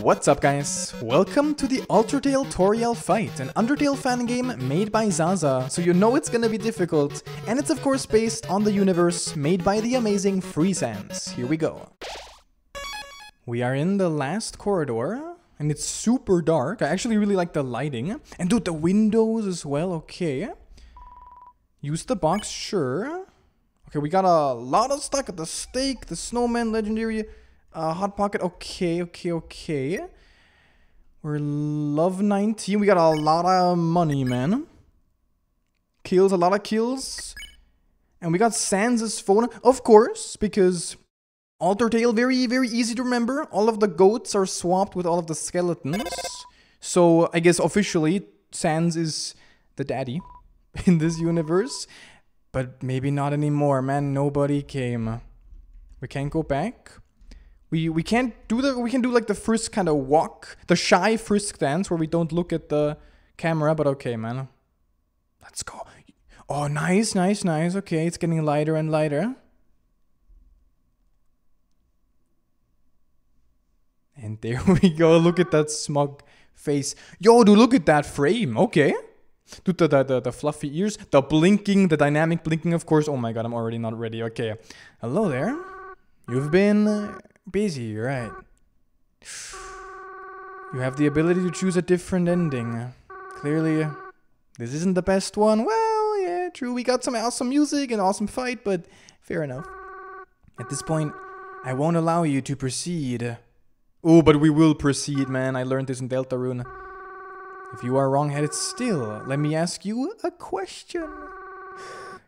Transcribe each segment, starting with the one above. What's up guys? Welcome to the Altertale Toriel fight, an Undertale fan game made by Zaza, so you know it's gonna be difficult, and it's of course based on the universe made by the amazing Freesans. Here we go. We are in the last corridor, and it's super dark. I actually really like the lighting. And dude, the windows as well, okay. Use the box, sure. Okay, we got a lot of stuff at the stake, the snowman, legendary... Hot Pocket, okay. We're love 19. We got a lot of money, man. Kills, a lot of kills. And we got Sans' phone, of course, because Altertale, very, very easy to remember. All of the goats are swapped with all of the skeletons. So I guess officially, Sans is the daddy in this universe. But maybe not anymore, man. Nobody came. We can't go back. We can't do the... We can do like the Frisk kind of walk. The shy Frisk dance where we don't look at the camera, but okay, man. Let's go. Oh, nice. Okay, it's getting lighter and lighter. And there we go. Look at that smug face. Yo, dude, look at that frame. Okay. Dude, the fluffy ears. The blinking, the dynamic blinking, of course. Oh my god, I'm already not ready. Okay. Hello there. You've been... busy, right? You have the ability to choose a different ending. Clearly, this isn't the best one. Well, yeah, true. We got some awesome music and awesome fight, but fair enough. At this point, I won't allow you to proceed. Oh, but we will proceed, man. I learned this in Deltarune. If you are wrong-headed still, let me ask you a question.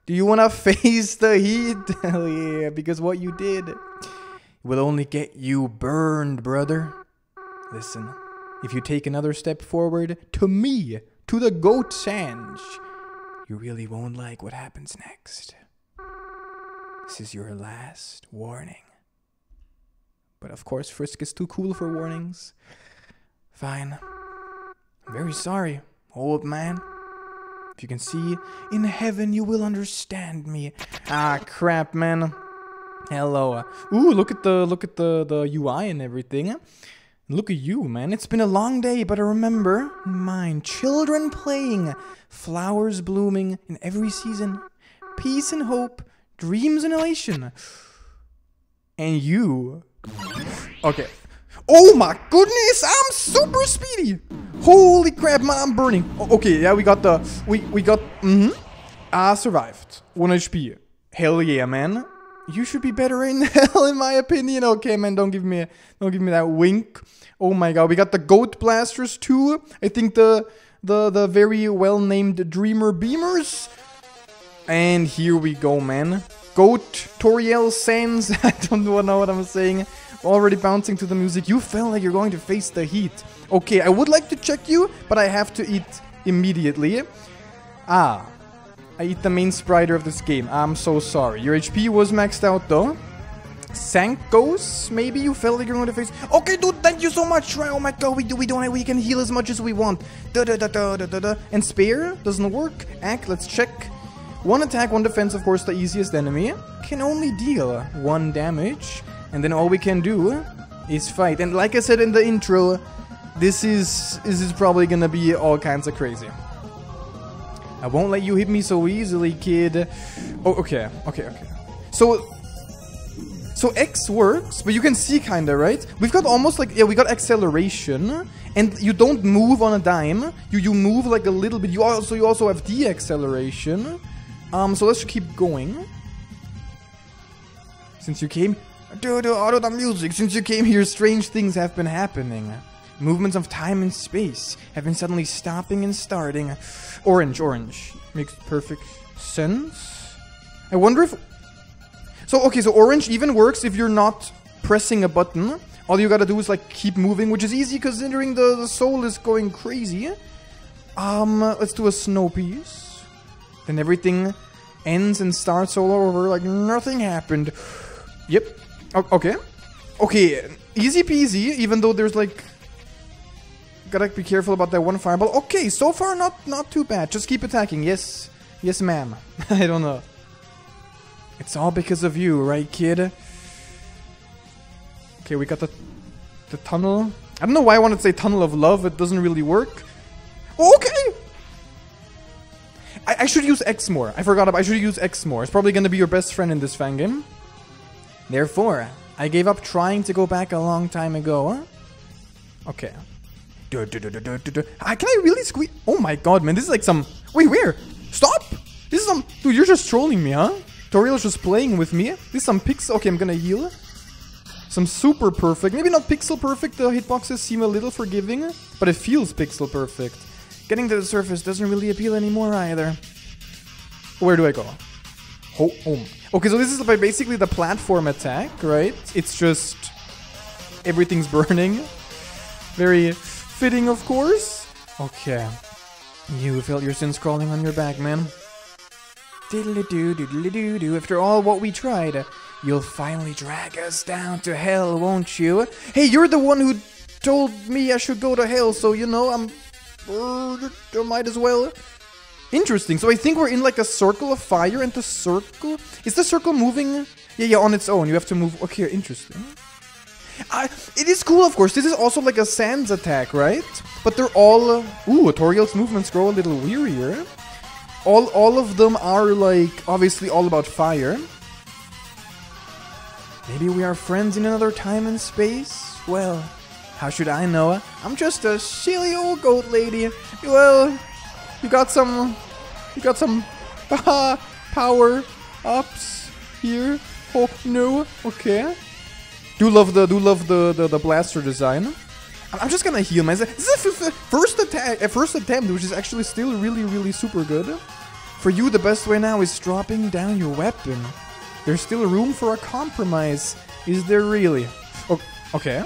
Do you want to face the heat? Hell yeah, because what you did... will only get you burned, brother. Listen, if you take another step forward to me, to the goat Sanj, you really won't like what happens next. This is your last warning. But of course, Frisk is too cool for warnings. Fine. I'm very sorry, old man. If you can see, in heaven you will understand me. Ah, crap, man. Hello. Ooh, look at the UI and everything. Look at you, man. It's been a long day, but I remember mine. Children playing, flowers blooming in every season, peace and hope, dreams and elation. And you. Okay. Oh my goodness, I'm super speedy. Holy crap, man, I'm burning. Oh, okay, yeah, we got the... We got... Mm-hmm. I survived. 1 HP. Hell yeah, man. You should be better in hell, in my opinion. Okay, man, don't give me that wink. Oh my god, we got the goat blasters too. I think the very well named Dreamer Beamers. And here we go, man. Goat, Toriel, Sans. I don't know what I'm saying. Already bouncing to the music. You felt like you're going to face the heat. Okay, I would like to check you, but I have to eat immediately. Ah. I eat the main sprider of this game. I'm so sorry. Your HP was maxed out though. Sankos, maybe you felt like you're going to face... Okay, dude, thank you so much. Oh my god, we can heal as much as we want. And spare doesn't work. Act, let's check. 1 attack, 1 defense, of course, the easiest enemy. Can only deal 1 damage. And then all we can do is fight. And like I said in the intro, this is probably gonna be all kinds of crazy. I won't let you hit me so easily, kid. Oh, okay. So X works, but you can see kinda, right? We've got almost like, yeah, we got acceleration, and you don't move on a dime. You move like a little bit. You also have deceleration. So let's keep going. Since you came, auto the music. Since you came here, strange things have been happening. Movements of time and space have been suddenly stopping and starting. Orange. Makes perfect sense. I wonder if... So, okay, so orange even works if you're not pressing a button. All you gotta do is, like, keep moving, which is easy considering the soul is going crazy. Let's do a snow piece. Then everything ends and starts all over like nothing happened. Yep. Okay, easy peasy, even though there's, like... Gotta be careful about that 1 fireball. Okay, so far not too bad. Just keep attacking. Yes. Yes, ma'am. I don't know. It's all because of you, right, kid? Okay, we got the tunnel. I don't know why I wanted to say Tunnel of Love. It doesn't really work. Okay! I should use X more. I forgot about, I should use X more. It's probably going to be your best friend in this fangame. Therefore, I gave up trying to go back a long time ago. Huh? Okay. Can I really squeeze? Oh my god, man. This is like some... Wait, where? Stop! This is some... Dude, you're just trolling me, huh? Toriel's just playing with me. This is some pixel... Okay, I'm gonna heal. Some super perfect. Maybe not pixel perfect. The hitboxes seem a little forgiving. But it feels pixel perfect. Getting to the surface doesn't really appeal anymore either. Where do I go? Oh, oh. Okay, so this is basically the platform attack, right? It's just... Everything's burning. Very fitting, of course. Okay. You felt your sins crawling on your back, man. Diddly-doo, diddly-doo-doo. After all what we tried, you'll finally drag us down to hell, won't you? Hey, you're the one who told me I should go to hell, so you know, I might as well. Interesting, so I think we're in like a circle of fire, and the circle... Is the circle moving? Yeah, yeah, on its own, you have to move... Okay, interesting. It is cool, of course. This is also like a Sans attack, right? But they're all... Ooh, Toriel's movements grow a little wearier. All of them are, like, obviously all about fire. Maybe we are friends in another time and space? Well, how should I know? I'm just a silly old goat lady. Well, you got some power ups here. Oh, no. Okay. Do love the blaster design. I'm just gonna heal myself. This is the first attempt, which is actually still really, really super good. For you, the best way now is dropping down your weapon. There's still room for a compromise. Is there really? Okay.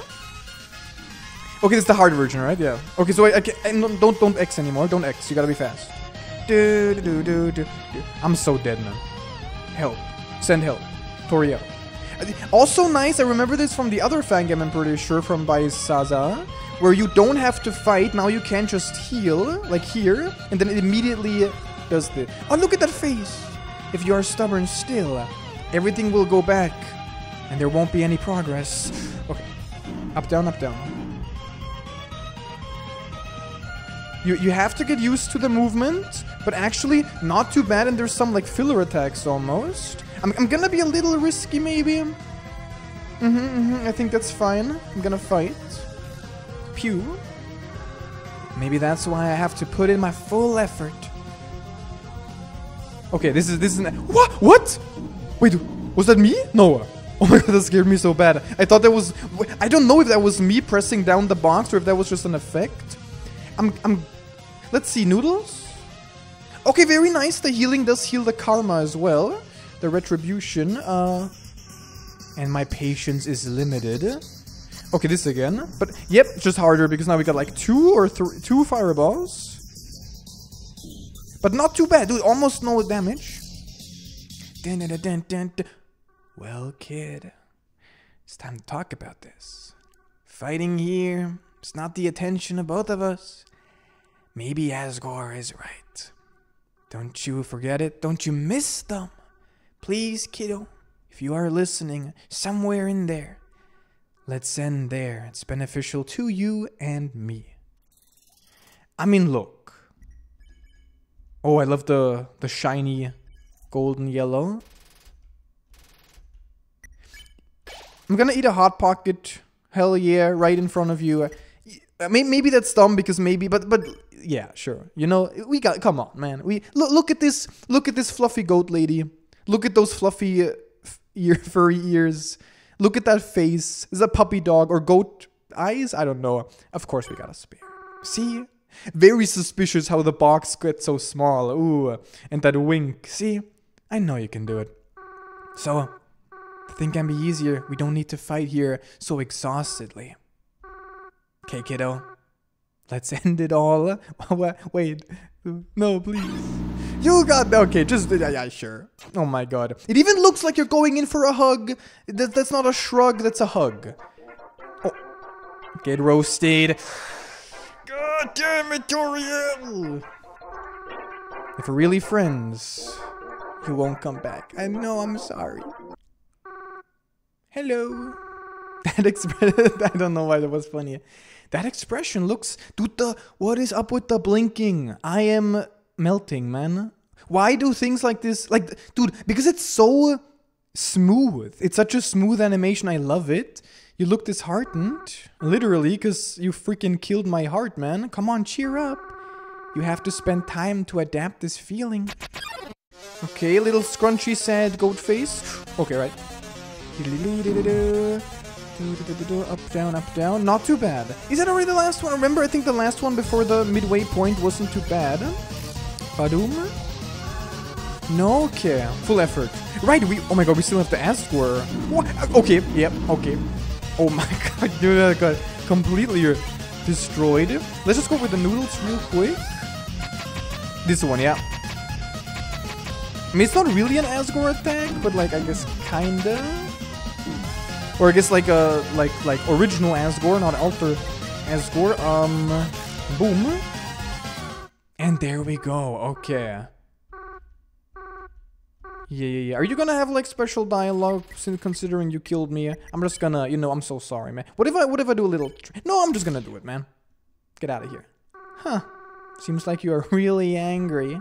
Okay, it's the hard version, right? Yeah. Okay, so I don't X anymore. Don't X. You gotta be fast. I'm so dead now. Help! Send help, Toriel. Also nice, I remember this from the other fangame, I'm pretty sure, from by Zaza, where you don't have to fight, now you can just heal, like here, and then it immediately does this. Oh, look at that face! If you are stubborn still, everything will go back, and there won't be any progress. Okay. Up, down, up, down. You have to get used to the movement, but actually not too bad, and there's some like filler attacks almost. I'm gonna be a little risky, maybe. I think that's fine. I'm gonna fight. Pew. Maybe that's why I have to put in my full effort. Okay, this is what? What? Wait, was that me? No. Oh my god, that scared me so bad. I thought that was... I don't know if that was me pressing down the box or if that was just an effect. Let's see, noodles? Okay, very nice. The healing does heal the karma as well. The retribution, and my patience is limited. Okay, this again, but yep, just harder because now we got like two fireballs, but not too bad, dude. Almost no damage. Dun, dun, dun, dun, dun. Well, kid, it's time to talk about this. Fighting here, it's not the attention of both of us. Maybe Asgore is right. Don't you forget it. Don't you miss them. Please, kiddo, if you are listening, somewhere in there, let's end there. It's beneficial to you and me. I mean, look. Oh, I love the shiny golden yellow. I'm gonna eat a Hot Pocket. Hell yeah, right in front of you. Maybe that's dumb because maybe, but yeah, sure. You know, we got, come on, man. We look at this fluffy goat lady. Look at those fluffy, furry ears. Look at that face. Is that puppy dog or goat eyes? I don't know. Of course we got a spare. See? Very suspicious how the box gets so small. Ooh, and that wink. See? I know you can do it. So, the thing can be easier. We don't need to fight here so exhaustedly. Okay, kiddo. Let's end it all. Wait. No, please. You got... Okay, just... Yeah, sure. Oh my god. It even looks like you're going in for a hug. That's not a shrug, that's a hug. Oh. Get roasted. God damn it, Toriel! If we're really friends, you won't come back. I know, I'm sorry. Hello. That expression, I don't know why that was funny. That expression looks, dude, what is up with the blinking? I am melting, man. Why do things like this, like, dude, because it's so smooth. It's such a smooth animation, I love it. You look disheartened, literally, because you freaking killed my heart, man. Come on, cheer up. You have to spend time to adapt this feeling. Okay, little scrunchy sad goat face. Okay, right. Up, down, not too bad. Is that already the last one? Remember, I think the last one before the midway point wasn't too bad. Badoom. No, okay, full effort. Right, we, oh my god, we still have the Asgore. What? Okay, yep, okay. Oh my god, dude, I got completely destroyed. Let's just go with the noodles real quick. This one, yeah. I mean, it's not really an Asgore attack, but like, I guess kinda. Or I guess like a, like original Asgore, not Alter Asgore. Boom. And there we go, okay. Yeah, yeah, yeah. Are you gonna have like special dialogue since considering you killed me? I'm just gonna, you know, I'm so sorry, man. What if I do a little No, I'm just gonna do it, man. Get out of here. Huh. Seems like you are really angry.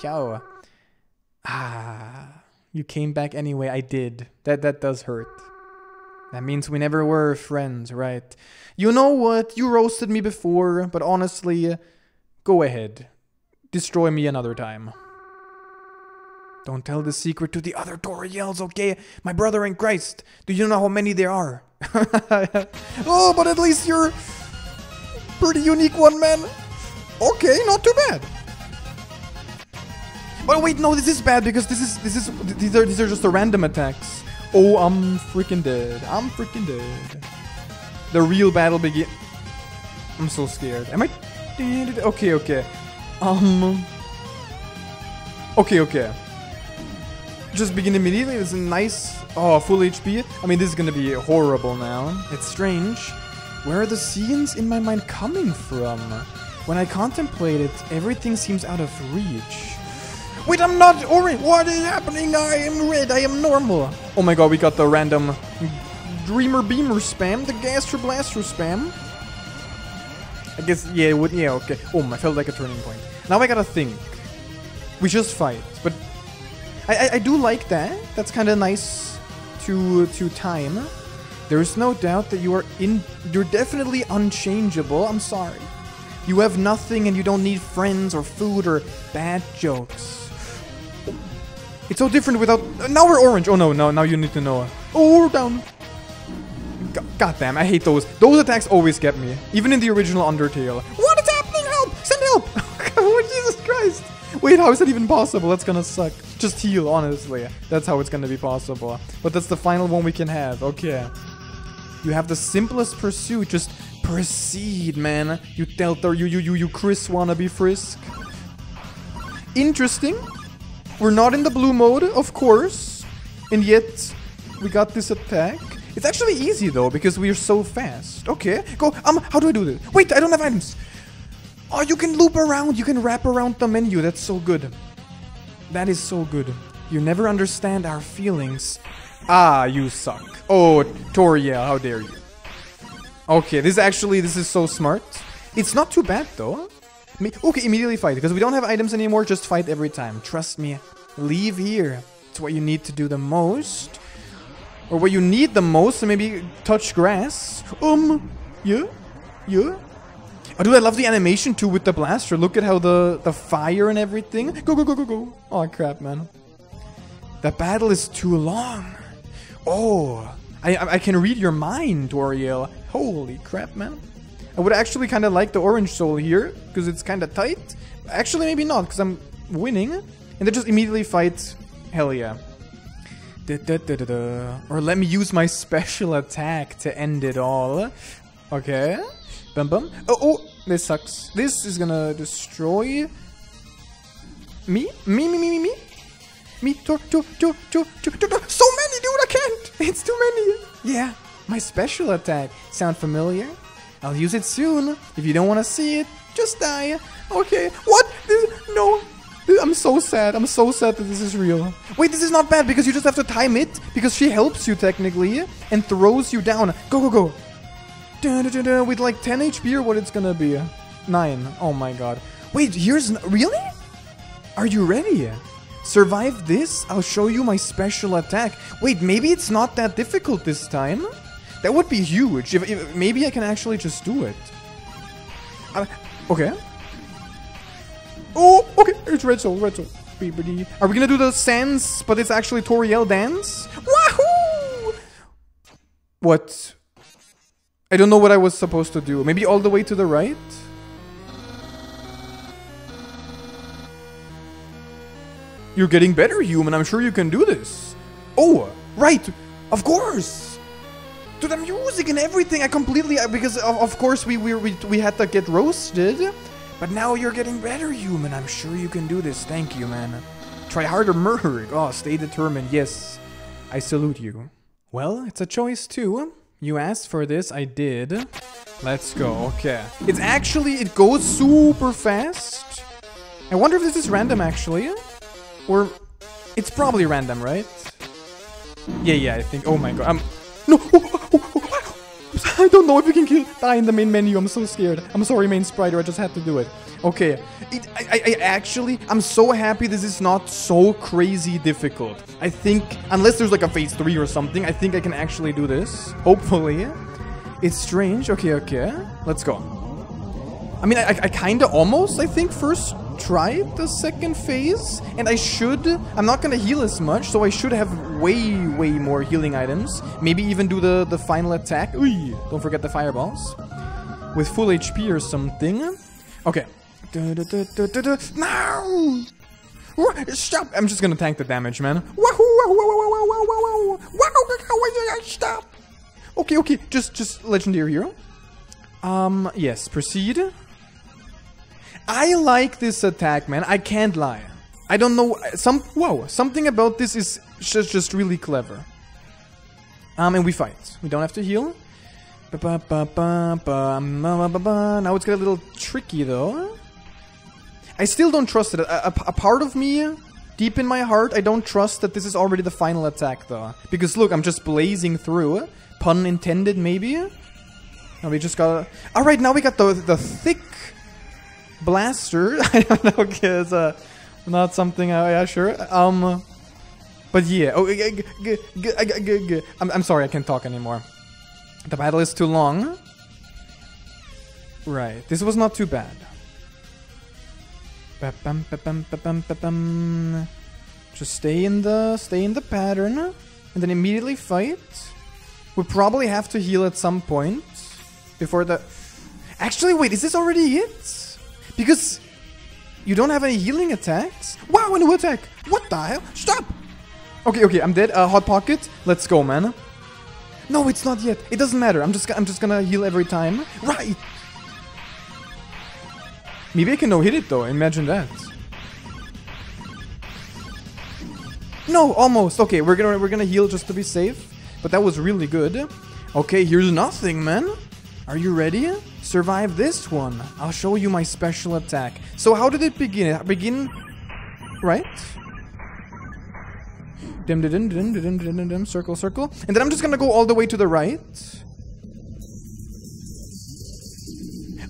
Ciao. Ah. You came back anyway. I did. That does hurt. That means we never were friends, right? You know what? You roasted me before, but honestly, go ahead. Destroy me another time. Don't tell the secret to the other Toriels, okay? My brother in Christ, do you know how many there are? Oh, but at least you're pretty unique one, man. Okay, not too bad. But wait, no, this is bad because these are just the random attacks. Oh, I'm freaking dead. I'm freaking dead. The real battle begin. I'm so scared. Am I dead? Okay, okay. Okay, okay. Just begin immediately. It's a nice, oh, full HP. I mean, this is gonna be horrible now. It's strange. Where are the scenes in my mind coming from? When I contemplate it, everything seems out of reach. Wait, I'm not orange. What is happening? I am red. I am normal. Oh my god, we got the random Dreamer Beamer spam, the Gaster Blaster spam. I guess, yeah, it would, yeah, okay. Oh, I felt like a turning point. Now I gotta think. We just fight, but... I do like that. That's kind of nice to time. There is no doubt that you are you're definitely unchangeable. I'm sorry. You have nothing and you don't need friends or food or bad jokes. It's so different without... Now we're orange. Oh no, no, now you need to know. Oh, down. God damn, I hate those. Those attacks always get me. Even in the original Undertale. What is happening? Help! Send help! Oh, Jesus Christ. Wait, how is that even possible? That's gonna suck. Just heal, honestly. That's how it's gonna be possible. But that's the final one we can have. Okay. You have the simplest pursuit. Just proceed, man. You Delta, you Chris wannabe Frisk. Interesting. We're not in the blue mode, of course. And yet, we got this attack. It's actually easy, though, because we are so fast. Okay, go. How do I do this? Wait, I don't have items. Oh, you can loop around, you can wrap around the menu, that's so good. That is so good. You never understand our feelings. Ah, you suck. Oh, Toriel, how dare you. Okay, this is so smart. It's not too bad, though. Okay, immediately fight, because we don't have items anymore, just fight every time. Trust me, leave here. It's what you need to do the most. Or what you need the most, so maybe touch grass. Yeah. Oh, dude, I love the animation, too, with the blaster. Look at how the fire and everything. Go, go, go, go, go. Oh, crap, man. The battle is too long. Oh, I can read your mind, Toriel. Holy crap, man. I would actually kind of like the orange soul here, because it's kind of tight. Actually, maybe not, because I'm winning. And they just immediately fight. Hell yeah. Or let me use my special attack to end it all. Okay. Bum bum. Oh, this sucks. This is gonna destroy me. Two. So many, dude. I can't. It's too many. Yeah, my special attack. Sound familiar? I'll use it soon. If you don't want to see it, just die. Okay. What? This, no. I'm so sad. I'm so sad that this is real. Wait, this is not bad because you just have to time it because she helps you technically and throws you down. Go, go, go. Dun, dun, dun, dun. With like 10 HP or what it's gonna be. 9. Oh my god. Wait, here's... Really? Are you ready? Survive this? I'll show you my special attack. Wait, maybe it's not that difficult this time? That would be huge. If maybe I can actually just do it. Okay. Oh, okay. It's red soul, red soul. Are we gonna do the Sans, but it's actually Toriel dance? Wahoo! What? I don't know what I was supposed to do. Maybe all the way to the right? You're getting better, human. I'm sure you can do this. Oh, right. Of course. To the music and everything. I completely... Because, of course, we had to get roasted. But now you're getting better, human. I'm sure you can do this. Thank you, man. Try harder, murder. Oh, stay determined. Yes. I salute you. Well, it's a choice, too. You asked for this. I did. Let's go. Okay. It's actually... It goes super fast. I wonder if this is random, actually. Or... It's probably random, right? Yeah, yeah, I think... Oh my god. No! I don't know if you can die in the main menu. I'm so scared. I'm sorry, main sprite. I just had to do it. Okay. I actually... I'm so happy this is not so crazy difficult. I think... Unless there's like a phase 3 or something, I think I can actually do this. Hopefully. It's strange. Okay, okay. Let's go. I mean, I kinda almost, I think, first... tried the second phase, and I'm not gonna heal as much, so I should have way more healing items. Maybe even do the final attack. Ooh, don't forget the fireballs. With full HP or something. Okay. No! Stop! I'm just gonna tank the damage, man. Stop! Okay, okay, just legendary hero. Yes, proceed. I like this attack, man. I can't lie. I don't know. Something about this is just really clever. And we fight. We don't have to heal. Now it's got a little tricky, though. I still don't trust it. A part of me, deep in my heart, I don't trust that this is already the final attack, though. Because look, I'm just blazing through. Pun intended, maybe. Now we just got. All right, now we got the thick. Blaster, I don't know, because not something. Yeah, sure. But yeah. Oh, I'm sorry, I can't talk anymore. The battle is too long. Right, this was not too bad. Just stay in the pattern, and then immediately fight. We probably have to heal at some point before the. Actually, wait, is this already it? Because you don't have any healing attacks? Wow, a new attack! What the hell? Stop! Okay, okay, I'm dead. Hot pocket. Let's go, man. No, it's not yet. It doesn't matter. I'm just gonna heal every time. Right! Maybe I can no-hit it, though. Imagine that. No, almost. Okay, we're gonna heal just to be safe. But that was really good. Okay, here's nothing, man. Are you ready? Survive this one. I'll show you my special attack. So how did it begin? It begin... Right? Circle, circle. And then I'm just gonna go all the way to the right.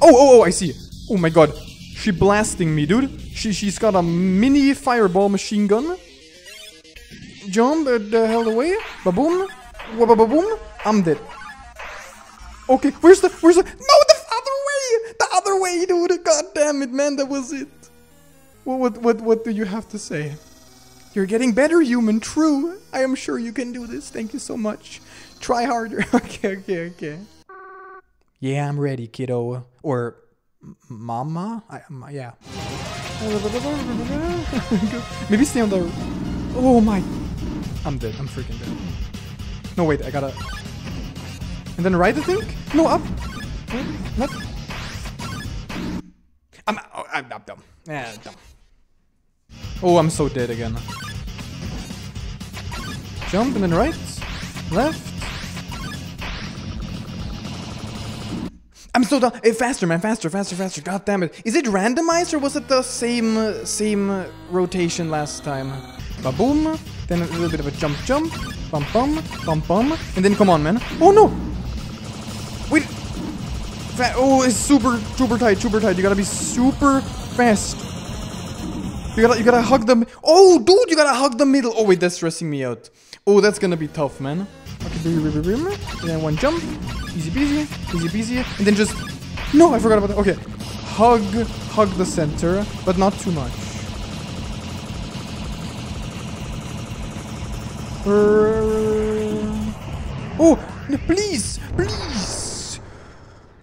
Oh, I see. Oh my god. She's blasting me, dude. She's got a mini fireball machine gun. Jump the hell away. Ba-boom. Ba-ba-ba-boom. I'm dead. Okay, where's the... No, the other way! The other way, dude! God damn it, man, that was it. What do you have to say? You're getting better, human, true. I am sure you can do this, thank you so much. Try harder. Okay. Yeah, I'm ready, kiddo. Or... Mama? Yeah. Maybe stay on the... Oh my... I'm dead, I'm freaking dead. No, wait, I gotta... And then right, I think? No, up. Left. I'm dumb. Yeah, dumb. Oh, I'm so dead again. Jump and then right. Left. I'm so done. Faster, man. Faster. God damn it. Is it randomized or was it the same rotation last time? Ba boom. Then a little bit of a jump. Bum. And then come on, man. Oh, no. Wait. Oh, it's super tight. You gotta be super fast. You gotta hug them. Oh, dude, you gotta hug the middle. Oh, wait, that's stressing me out. Oh, that's gonna be tough, man. Okay, and then one jump. Easy peasy. And then just... No, I forgot about that. Okay. Hug the center, but not too much. Oh, please.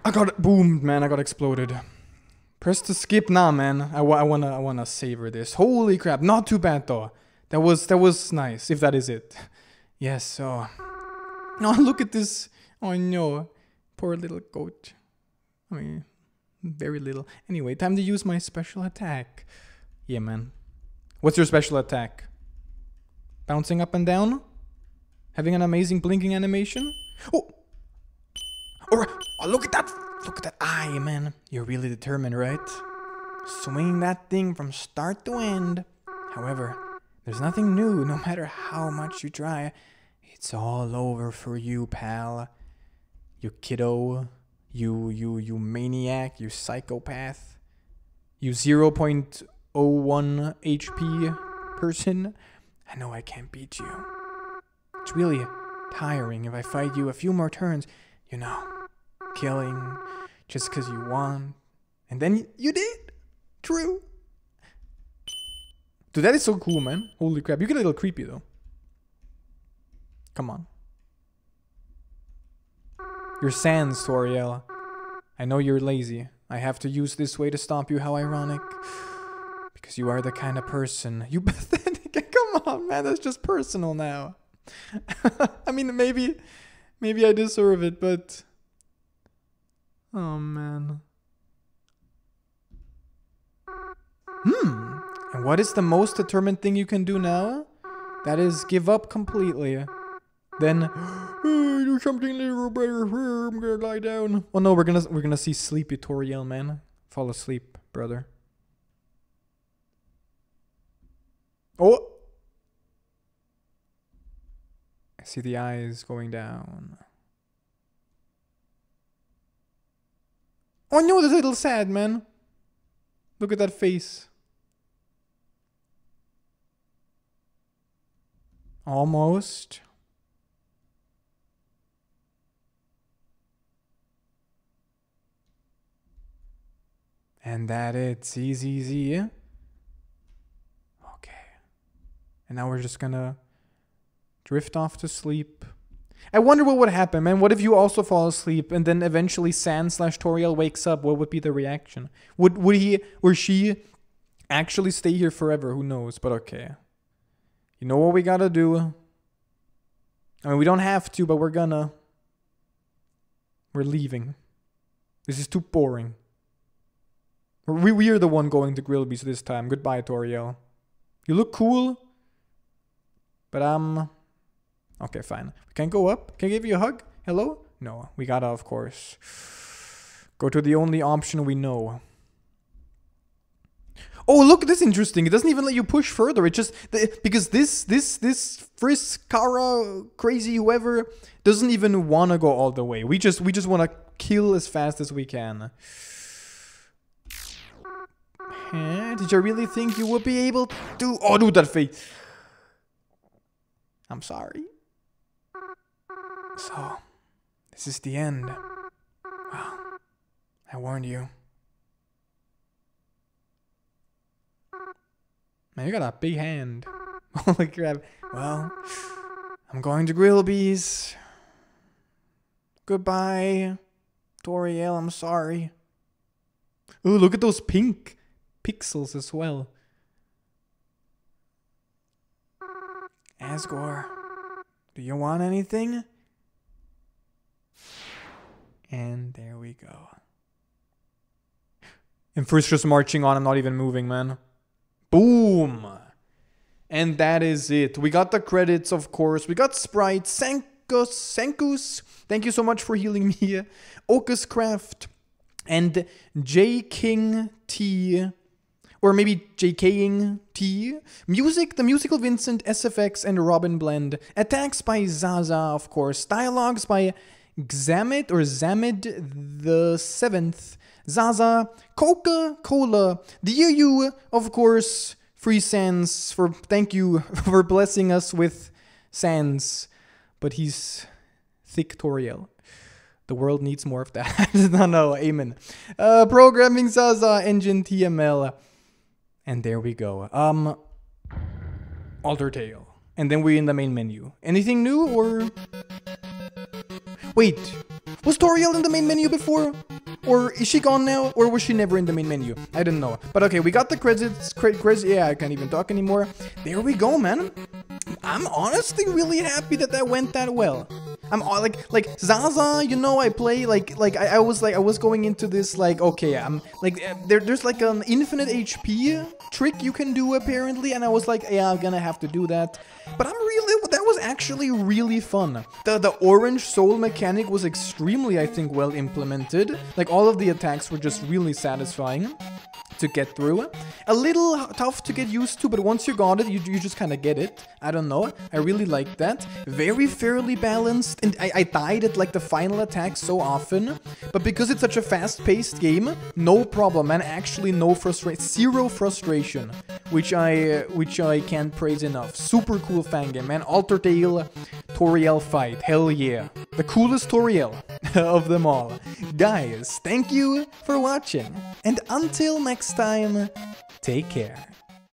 I got boomed, man. I got exploded. Press to skip, nah, man. I wanna savor this. Holy crap! Not too bad though. That was nice. If that is it, yes. So, oh, look at this. Oh no, poor little goat. I mean, very little. Anyway, time to use my special attack. Yeah, man. What's your special attack? Bouncing up and down, having an amazing blinking animation. Oh. Alright, oh, look at that eye, man. You're really determined, right? Swing that thing from start to end. However, there's nothing new, no matter how much you try. It's all over for you, pal. You kiddo. You maniac, you psychopath. You 0.01 HP person. I know I can't beat you. It's really tiring if I fight you a few more turns. You know, killing just because you won. And then you did. True. Dude, that is so cool, man. Holy crap. You get a little creepy, though. Come on. You're Sans, Toriel. I know you're lazy. I have to use this way to stop you. How ironic. Because you are the kind of person. You pathetic. Come on, man. That's just personal now. I mean, Maybe I deserve it, but... Oh, man. And what is the most determined thing you can do now? That is give up completely. Then... do something little brother. I'm gonna lie down. Oh, no, we're gonna see sleepy Toriel, man. Fall asleep, brother. Oh! See the eyes going down. Oh no, that's a little sad, man. Look at that face. Almost. And that it's easy. Yeah? Okay. And now we're just gonna drift off to sleep. I wonder what would happen, man. What if you also fall asleep and then eventually Sans/Toriel wakes up? What would be the reaction? Would he or she actually stay here forever? Who knows? But okay. You know what we gotta do? I mean, we don't have to, but we're gonna. We're leaving. This is too boring. We are the one going to Grillby's this time. Goodbye, Toriel. You look cool, but okay, fine. We can go up. Can I give you a hug? Hello? No, we gotta, of course, go to the only option we know. Oh, look, this is interesting. It doesn't even let you push further. It just... because this Frisk, Kara, crazy whoever, doesn't even want to go all the way. We just want to kill as fast as we can. Did you really think you would be able to... Oh, dude, that face. I'm sorry. So, this is the end. Well, I warned you. Man, you got a big hand. Holy crap. Well, I'm going to Grillby's. Goodbye, Toriel, I'm sorry. Ooh, look at those pink pixels as well. Asgore, do you want anything? And there we go. And Frisk just marching on. I'm not even moving, man. Boom! And that is it. We got the credits, of course. We got Sprite, Sankus. Thank you so much for healing me. Okuscraft, And J King T, or maybe JKing T, music, The Musical Vincent, SFX, and Robin Blend. Attacks by Zaza, of course. Dialogues by Xamid, or Xamid the Seventh. Zaza, Coca-Cola, the UU, of course, Freesans, for thank you for blessing us with Sans. But he's thick Toriel. The world needs more of that. No, amen. Programming Zaza, engine TML. And there we go. Altertale. And then we're in the main menu. Anything new or... Wait, was Toriel in the main menu before? Or is she gone now? Or was she never in the main menu? I don't know. But okay, we got the credits. Yeah, I can't even talk anymore. There we go, man. I'm honestly really happy that that went that well. I'm all, like Zaza, you know, I play I was going into this like, okay, I'm like there's like an infinite HP trick you can do apparently, and I was like, yeah, I'm gonna have to do that. But I'm really, that was actually really fun. The orange soul mechanic was extremely, I think, well implemented. Like all of the attacks were just really satisfying to get through. A little tough to get used to, but once you got it, you just kind of get it. I don't know. I really like that. Very fairly balanced, and I died at like the final attack so often, but because it's such a fast-paced game, no problem, and actually no frustration, zero frustration, which I can't praise enough. Super cool fan game, man. Altertale Toriel fight, hell yeah. The coolest Toriel of them all. Guys, thank you for watching, and until next time, take care.